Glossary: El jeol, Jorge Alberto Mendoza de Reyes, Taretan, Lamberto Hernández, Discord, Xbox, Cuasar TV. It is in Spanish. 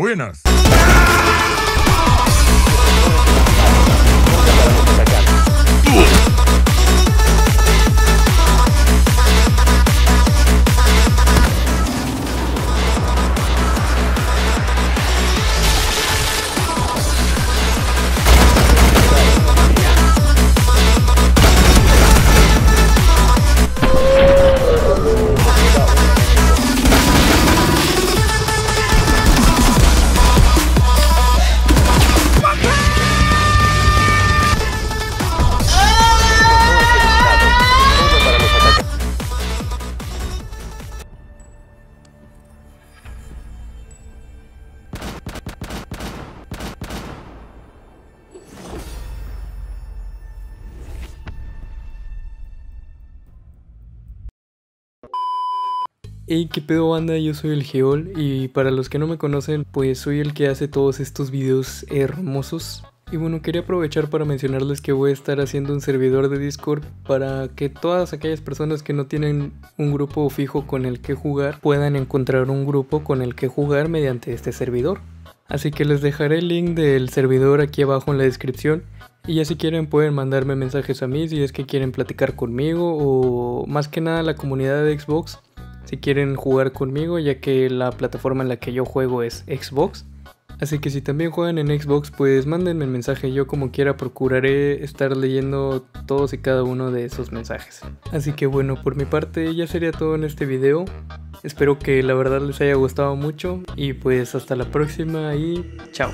Buenas. Hey, qué pedo banda, yo soy el Geol y para los que no me conocen, pues soy el que hace todos estos videos hermosos. Y bueno, quería aprovechar para mencionarles que voy a estar haciendo un servidor de Discord para que todas aquellas personas que no tienen un grupo fijo con el que jugar puedan encontrar un grupo con el que jugar mediante este servidor. Así que les dejaré el link del servidor aquí abajo en la descripción. Y ya si quieren pueden mandarme mensajes a mí si es que quieren platicar conmigo o más que nada la comunidad de Xbox. Si quieren jugar conmigo, ya que la plataforma en la que yo juego es Xbox. Así que si también juegan en Xbox, pues mándenme el mensaje. Yo como quiera procuraré estar leyendo todos y cada uno de esos mensajes. Así que bueno, por mi parte ya sería todo en este video. Espero que la verdad les haya gustado mucho. Y pues hasta la próxima y chao.